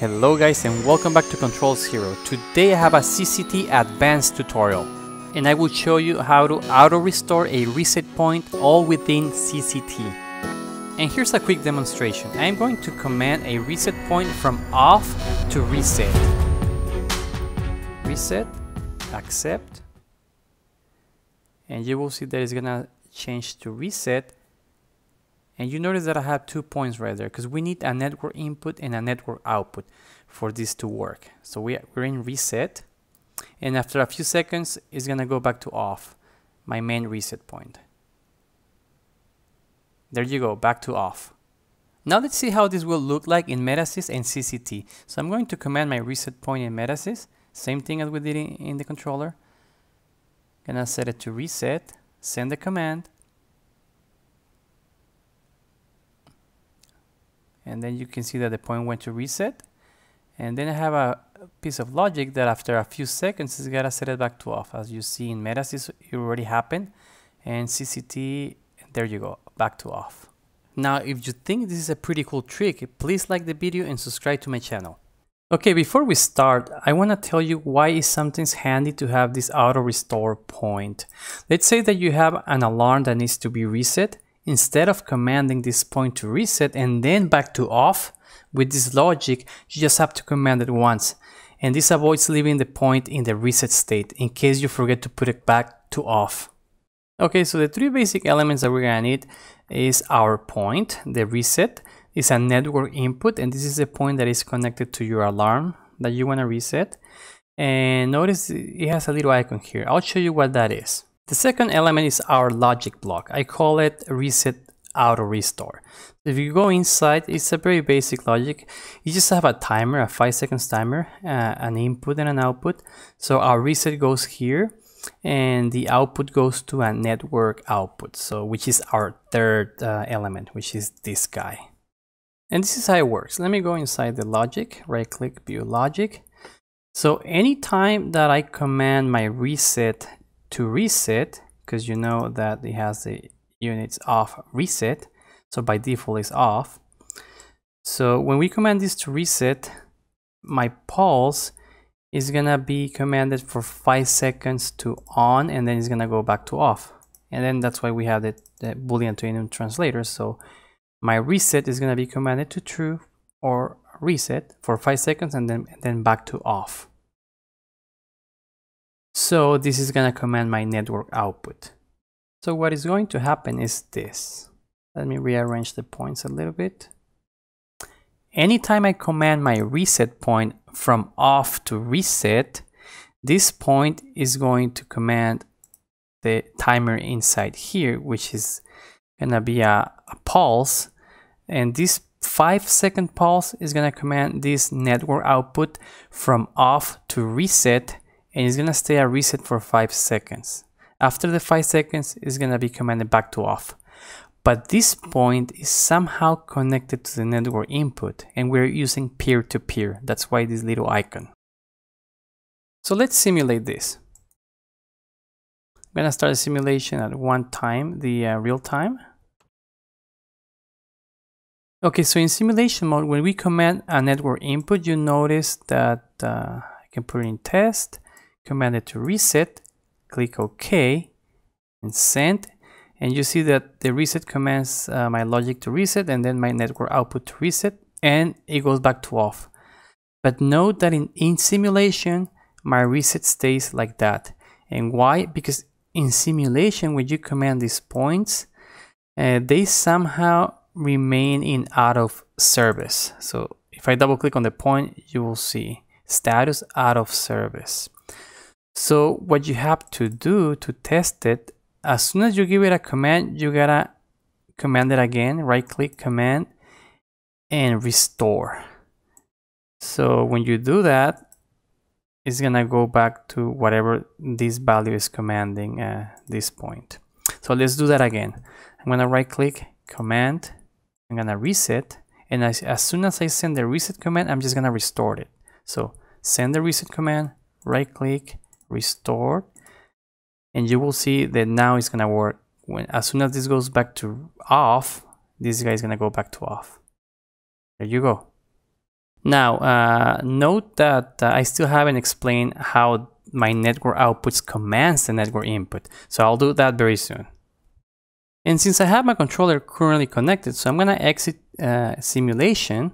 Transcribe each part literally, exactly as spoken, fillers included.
Hello guys and welcome back to Controls Hero. Today I have a C C T advanced tutorial and I will show you how to auto restore a reset point all within C C T. And here's a quick demonstration. I am going to command a reset point from off to reset. Reset, accept, and you will see that it's gonna change to reset. And you notice that I have two points right there because we need a network input and a network output for this to work. So we, we're in reset, and after a few seconds it's gonna go back to off, my main reset point. There you go, back to off. Now let's see how this will look like in Metasys and C C T. So I'm going to command my reset point in Metasys, same thing as we did in, in the controller. Gonna set it to reset, send the command, and then you can see that the point went to reset. And then I have a piece of logic that after a few seconds it's gotta set it back to off. As you see in Metasys, it already happened, and C C T, there you go, back to off. Now, if you think this is a pretty cool trick, please like the video and subscribe to my channel. Okay, before we start, I wanna tell you why it's sometimes handy to have this auto restore point. Let's say that you have an alarm that needs to be reset. Instead of commanding this point to reset and then back to off, with this logic, you just have to command it once. And this avoids leaving the point in the reset state in case you forget to put it back to off. Okay, so the three basic elements that we're gonna need is our point, the reset, is a network input, and this is the point that is connected to your alarm that you wanna reset. And notice it has a little icon here. I'll show you what that is. The second element is our logic block. I call it reset auto restore. If you go inside, it's a very basic logic. You just have a timer, a five seconds timer, uh, an input and an output. So our reset goes here and the output goes to a network output, so which is our third uh, element, which is this guy. And this is how it works. Let me go inside the logic, right click, view logic. So anytime that I command my reset to reset, because you know that it has the units off reset, so by default it's off. So when we command this to reset, my pulse is gonna be commanded for five seconds to on, and then it's gonna go back to off. And then that's why we have the, the Boolean to enum translator. So my reset is gonna be commanded to true or reset for five seconds and then, and then back to off. So this is gonna command my network output. So what is going to happen is this. Let me rearrange the points a little bit. Anytime I command my reset point from off to reset, this point is going to command the timer inside here, which is gonna be a, a pulse. And this five second pulse is gonna command this network output from off to reset, and it's gonna stay at reset for five seconds. After the five seconds, it's gonna be commanded back to off. But this point is somehow connected to the network input, and we're using peer to peer. That's why this little icon. So let's simulate this. I'm gonna start a simulation at one time, the uh, real time. Okay, so in simulation mode, when we command a network input, you notice that uh, I can put it in test. Command it to reset, click OK, and send. And you see that the reset commands uh, my logic to reset and then my network output to reset, and it goes back to off. But note that in, in simulation, my reset stays like that. And why? Because in simulation, when you command these points, uh, they somehow remain in out of service. So if I double click on the point, you will see status out of service. So what you have to do to test it, as soon as you give it a command, you gotta command it again, right click, command, and restore. So when you do that, it's gonna go back to whatever this value is commanding at uh, this point. So let's do that again. I'm gonna right click, command, I'm gonna reset, and as, as soon as I send the reset command, I'm just gonna restore it. So send the reset command, right click, restore, and you will see that now it's gonna work. When as soon as this goes back to off, this guy is gonna go back to off. There you go. Now, uh, note that uh, I still haven't explained how my network outputs commands the network input, so I'll do that very soon. And since I have my controller currently connected, so I'm going to exit uh, simulation,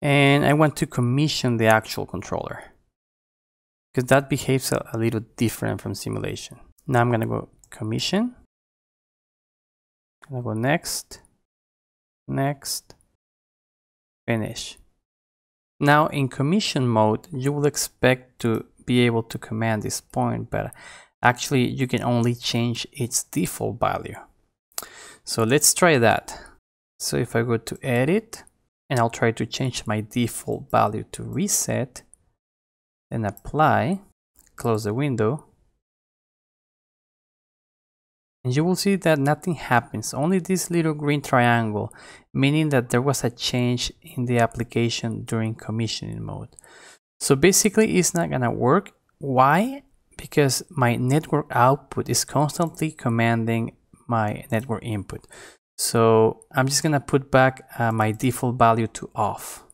and I want to commission the actual controller, because that behaves a, a little different from simulation. Now I'm going to go commission, I'm going to go next, next, finish. Now in commission mode, you will expect to be able to command this point, but actually you can only change its default value. So let's try that. So if I go to edit, and I'll try to change my default value to reset, then apply, close the window, and you will see that nothing happens, only this little green triangle, meaning that there was a change in the application during commissioning mode. So basically it's not gonna work. Why? Because my network output is constantly commanding my network input. So I'm just gonna put back uh, my default value to off.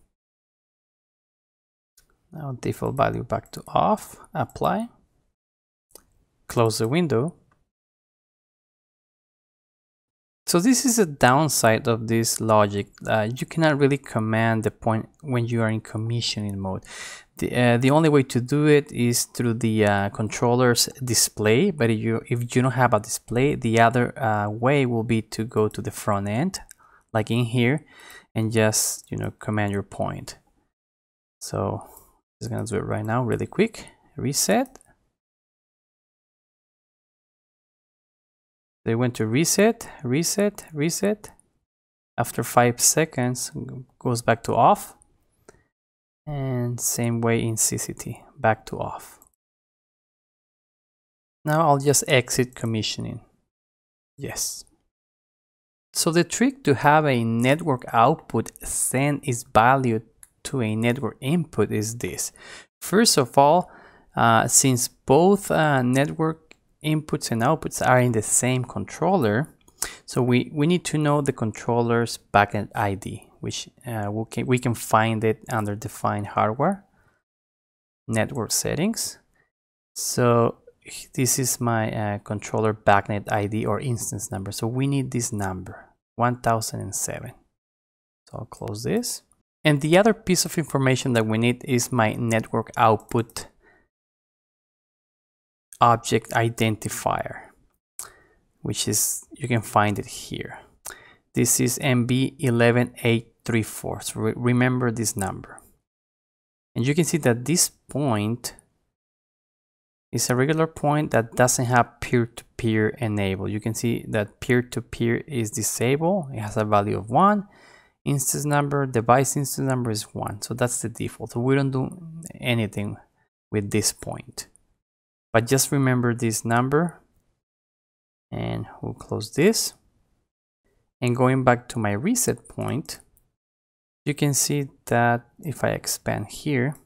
Now default value back to off, apply, close the window. So this is a downside of this logic. Uh, you cannot really command the point when you are in commissioning mode. The, uh, the only way to do it is through the uh, controller's display, but if you, if you don't have a display, the other uh, way will be to go to the front end, like in here, and just, you know, command your point. So I'm just gonna do it right now, really quick, reset. They went to reset, reset, reset. After five seconds, goes back to off. And same way in C C T, back to off. Now I'll just exit commissioning. Yes. So the trick to have a network output send its value to a network input is this. First of all, uh, since both uh, network inputs and outputs are in the same controller, so we, we need to know the controller's BACnet I D, which uh, we, can, we can find it under Define Hardware, Network Settings. So this is my uh, controller BACnet I D or instance number. So we need this number, one thousand seven. So I'll close this. And the other piece of information that we need is my network output object identifier, which is, you can find it here. This is M B one one eight three four, so re remember this number. And you can see that this point is a regular point that doesn't have peer-to-peer enabled. You can see that peer-to-peer is disabled, it has a value of one, instance number, device instance number is one, so that's the default. So we don't do anything with this point. But just remember this number, and we'll close this. And going back to my reset point, you can see that if I expand here,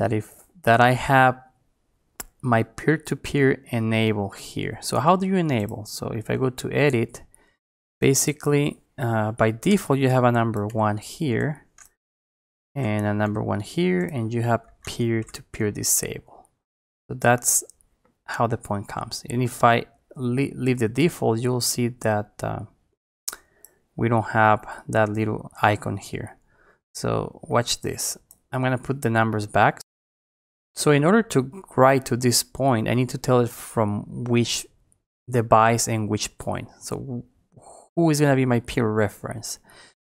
that if that I have my peer-to-peer enable here. So how do you enable? So if I go to edit, basically uh, by default you have a number one here, and a number one here, and you have peer-to-peer disabled. So that's how the point comes. And if I leave the default, you'll see that uh, we don't have that little icon here. So watch this. I'm going to put the numbers back. So in order to write to this point, I need to tell it from which device and which point. So who is going to be my peer reference?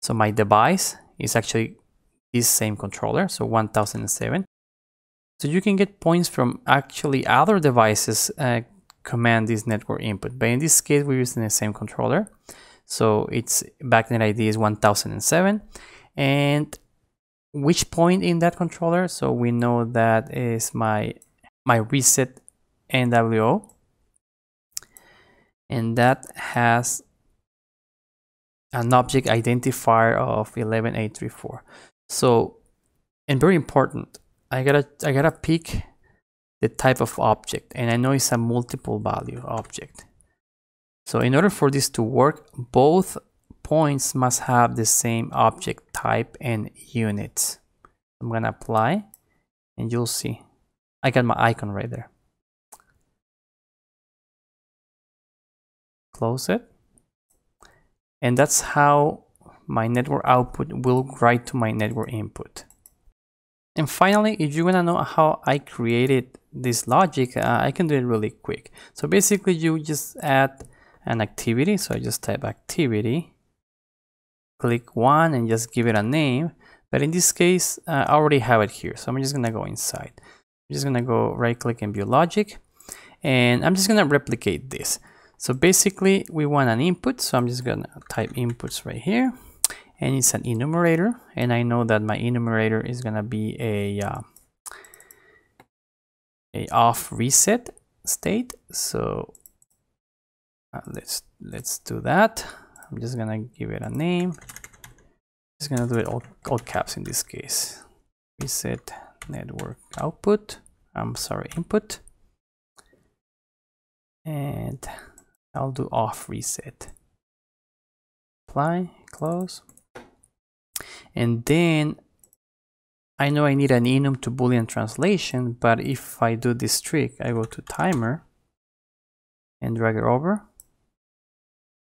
So my device is actually this same controller, so one thousand seven. So you can get points from actually other devices uh, command this network input, but in this case we're using the same controller. So its BACnet I D is one thousand seven, and which point in that controller? So we know that is my my reset N W O, and that has an object identifier of one one eight three four. So, and very important, I gotta, I gotta pick the type of object, and I know it's a multiple value object. So in order for this to work, both points must have the same object type and unit. I'm gonna apply and you'll see I got my icon right there. Close it. And that's how my network output will write to my network input. And finally, if you want to know how I created this logic, uh, I can do it really quick. So basically you just add an activity. So I just type activity, click one and just give it a name. But in this case, uh, I already have it here. So I'm just going to go inside. I'm just going to go right click and view logic. And I'm just going to replicate this. So basically we want an input. So I'm just going to type inputs right here. And it's an enumerator, and I know that my enumerator is gonna be a uh, a off reset state. So uh, let's let's do that. I'm just gonna give it a name. Just gonna do it all, all caps in this case. Reset network output. I'm sorry, input. And I'll do off reset. Apply. Close. And then I know I need an enum to Boolean translation, but if I do this trick, I go to timer and drag it over.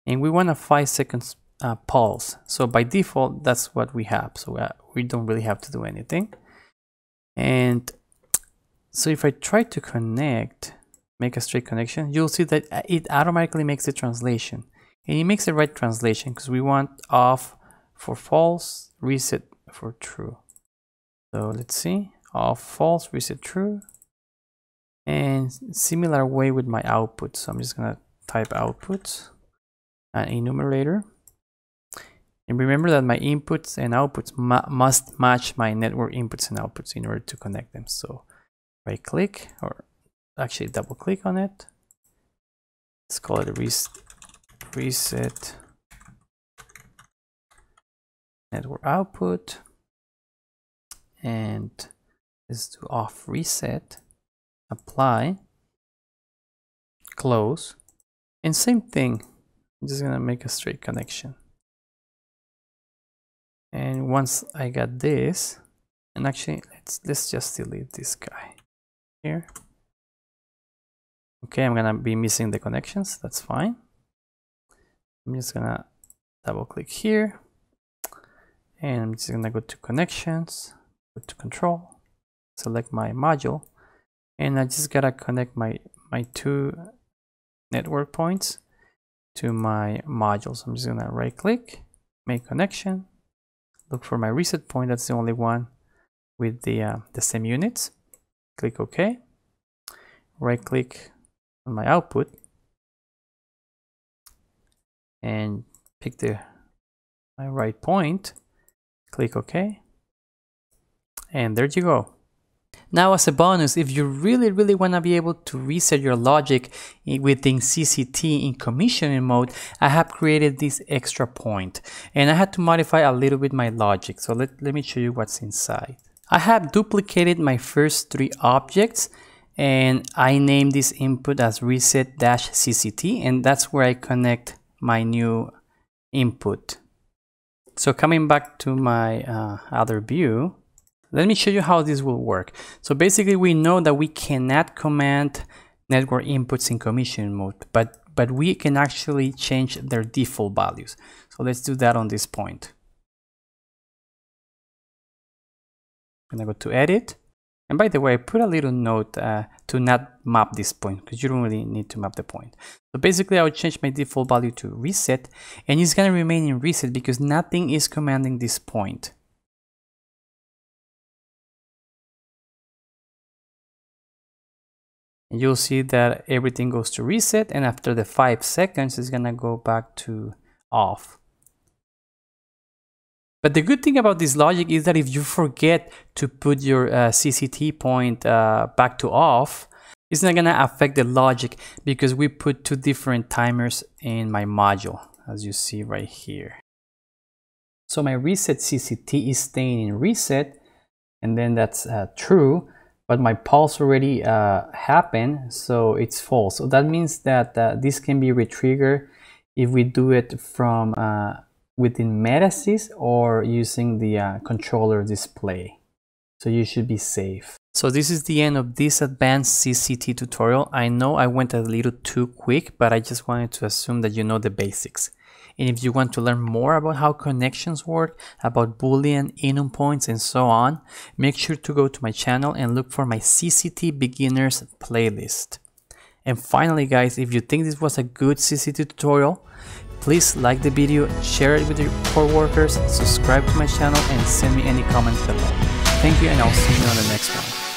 And we want a five seconds uh, pulse. So by default, that's what we have. So uh, we don't really have to do anything. And so if I try to connect, make a straight connection, you'll see that it automatically makes the translation. And it makes the right translation because we want off for false, reset for true. So let's see, off false, reset true. And similar way with my output. So I'm just gonna type outputs, an enumerator. And remember that my inputs and outputs ma must match my network inputs and outputs in order to connect them. So right click, or actually double click on it. Let's call it a reset. Reset network output, and let's do off reset, apply, close, and same thing. I'm just gonna make a straight connection. And once I got this, and actually let's let's just delete this guy here. Okay, I'm gonna be missing the connections, that's fine. I'm just gonna double click here and I'm just gonna go to connections, go to control, select my module, and I just gotta connect my, my two network points to my module. So I'm just gonna right click, make connection, look for my reset point, that's the only one with the, uh, the same units, click OK, right click on my output, and pick the my right point, click OK, and there you go. Now as a bonus, if you really really want to be able to reset your logic within C C T in commissioning mode, I have created this extra point, and I had to modify a little bit my logic. So let, let me show you what's inside. I have duplicated my first three objects, and I named this input as reset-C C T, and that's where I connect my new input. So coming back to my uh, other view, let me show you how this will work. So basically we know that we cannot command network inputs in commission mode, but but we can actually change their default values. So let's do that on this point. I'm gonna go to edit. And by the way, I put a little note uh, to not map this point because you don't really need to map the point. So basically I would change my default value to reset, and it's gonna remain in reset because nothing is commanding this point. And you'll see that everything goes to reset, and after the five seconds it's gonna go back to off. But the good thing about this logic is that if you forget to put your uh, C C T point uh, back to off, it's not gonna affect the logic because we put two different timers in my module, as you see right here. So my reset C C T is staying in reset, and then that's uh, true, but my pulse already uh, happened, so it's false. So that means that uh, this can be retriggered if we do it from uh, within Metasys or using the uh, controller display. So you should be safe. So this is the end of this advanced C C T tutorial. I know I went a little too quick, but I just wanted to assume that you know the basics. And if you want to learn more about how connections work, about Boolean, enum points, and so on, make sure to go to my channel and look for my C C T beginners playlist. And finally guys, if you think this was a good C C T tutorial, please like the video, share it with your coworkers, subscribe to my channel, and send me any comments below. Thank you, and I'll see you on the next one.